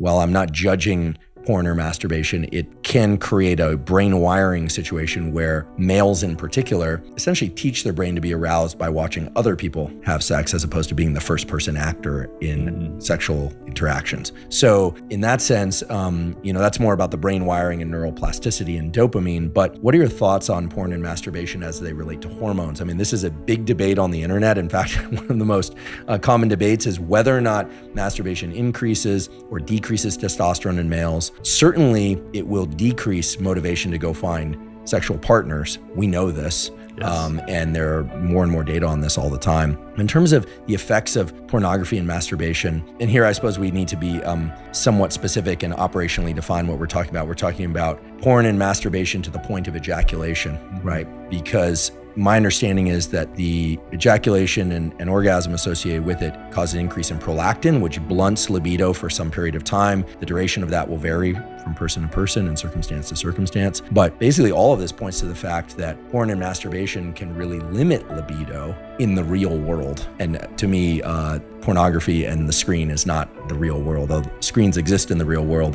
while I'm not judging porn or masturbation, it can create a brain wiring situation where males in particular essentially teach their brain to be aroused by watching other people have sex as opposed to being the first person actor in sexual interactions. So in that sense, you know, that's more about the brain wiring and neuroplasticity and dopamine. But what are your thoughts on porn and masturbation as they relate to hormones? I mean, this is a big debate on the internet. In fact, one of the most common debates is whether or not masturbation increases or decreases testosterone in males. Certainly, it will decrease motivation to go find sexual partners. We know this, yes. And there are more and more data on this all the time. In terms of the effects of pornography and masturbation, and here I suppose we need to be somewhat specific and operationally define what we're talking about. We're talking about porn and masturbation to the point of ejaculation, right? Because my understanding is that the ejaculation and orgasm associated with it cause an increase in prolactin, which blunts libido for some period of time. The duration of that will vary from person to person and circumstance to circumstance. But basically all of this points to the fact that porn and masturbation can really limit libido in the real world. And to me, pornography and the screen is not the real world. Though screens exist in the real world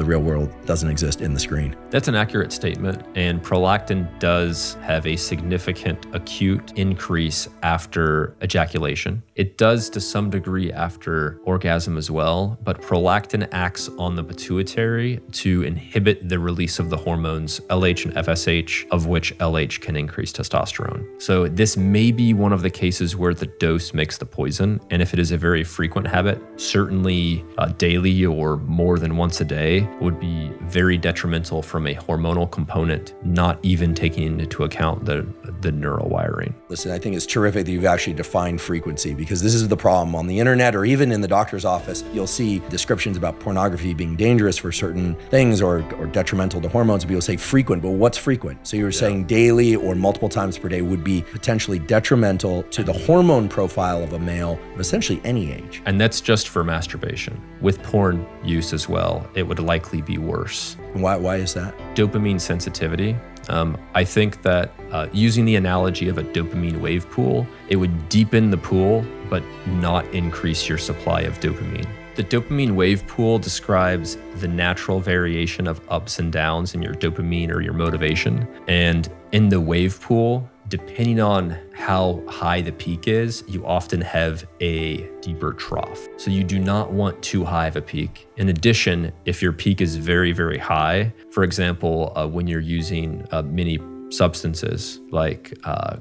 doesn't exist in the screen. That's an accurate statement. And prolactin does have a significant acute increase after ejaculation. It does to some degree after orgasm as well, but prolactin acts on the pituitary to inhibit the release of the hormones LH and FSH, of which LH can increase testosterone. So this may be one of the cases where the dose makes the poison. And if it is a very frequent habit, certainly daily or more than once a day, would be very detrimental from a hormonal component, not even taking into account the neural wiring. Listen, I think it's terrific that you've actually defined frequency, because this is the problem on the internet or even in the doctor's office. You'll see descriptions about pornography being dangerous for certain things or detrimental to hormones. People say frequent, but what's frequent? So you were saying daily or multiple times per day would be potentially detrimental to the hormone profile of a male of essentially any age. And that's just for masturbation. With porn use as well, it would likely be worse. Why is that? Dopamine sensitivity. I think that using the analogy of a dopamine wave pool, it would deepen the pool, but not increase your supply of dopamine. The dopamine wave pool describes the natural variation of ups and downs in your dopamine or your motivation. And in the wave pool, depending on how high the peak is, you often have a deeper trough. So you do not want too high of a peak. In addition, if your peak is very, very high, for example, when you're using many substances like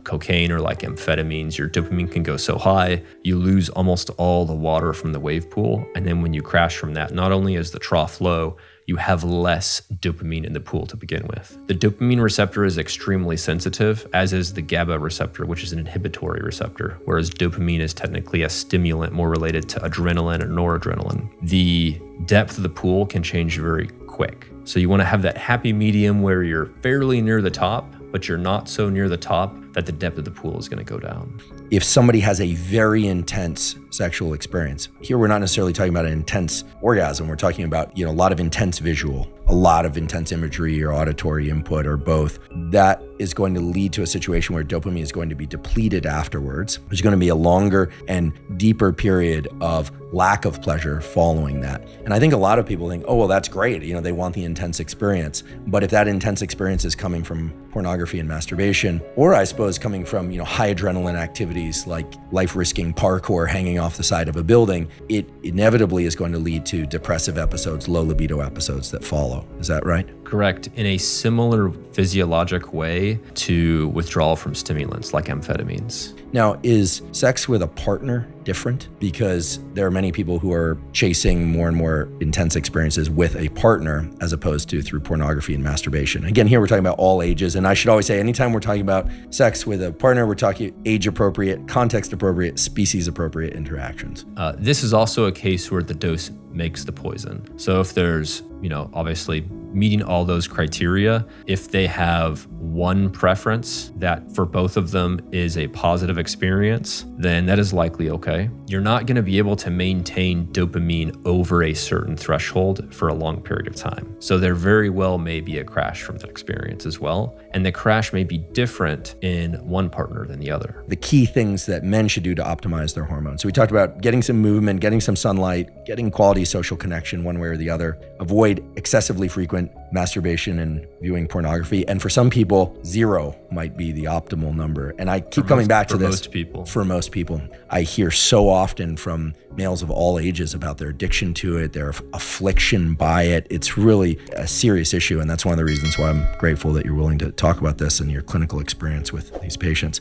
cocaine or like amphetamines, your dopamine can go so high, you lose almost all the water from the wave pool. And then when you crash from that, not only is the trough low, you have less dopamine in the pool to begin with. The dopamine receptor is extremely sensitive, as is the GABA receptor, which is an inhibitory receptor, whereas dopamine is technically a stimulant more related to adrenaline or noradrenaline. The depth of the pool can change very quick. So you want to have that happy medium where you're fairly near the top, but you're not so near the top that the depth of the pool is going to go down. If somebody has a very intense sexual experience, here we're not necessarily talking about an intense orgasm. We're talking about, you know, a lot of intense visual, a lot of intense imagery or auditory input or both. That is going to lead to a situation where dopamine is going to be depleted afterwards. There's going to be a longer and deeper period of lack of pleasure following that. And I think a lot of people think, oh, well, that's great. You know, they want the intense experience. But if that intense experience is coming from pornography and masturbation, or I suppose coming from, you know, high adrenaline activities like life-risking parkour, hanging off the side of a building, it inevitably is going to lead to depressive episodes, low libido episodes that follow. Is that right? Correct. In a similar physiologic way to withdrawal from stimulants like amphetamines. Now, is sex with a partner different? Because there are many people who are chasing more and more intense experiences with a partner as opposed to through pornography and masturbation. Again, here we're talking about all ages. And I should always say, anytime we're talking about sex with a partner, we're talking age appropriate, context appropriate, species appropriate interactions. This is also a case where the dose makes the poison. So if there's, you know, obviously meeting all those criteria, if they have one preference that for both of them is a positive experience, then that is likely okay. You're not going to be able to maintain dopamine over a certain threshold for a long period of time. So there very well may be a crash from that experience as well. And the crash may be different in one partner than the other. The key things that men should do to optimize their hormones. So we talked about getting some movement, getting some sunlight, getting quality social connection one way or the other. avoid excessively frequent masturbation and viewing pornography. And for some people, 0 might be the optimal number. And I keep coming back to this. For most people. For most people. I hear so often from males of all ages about their addiction to it, their affliction by it. It's really a serious issue. And that's one of the reasons why I'm grateful that you're willing to talk about this and your clinical experience with these patients.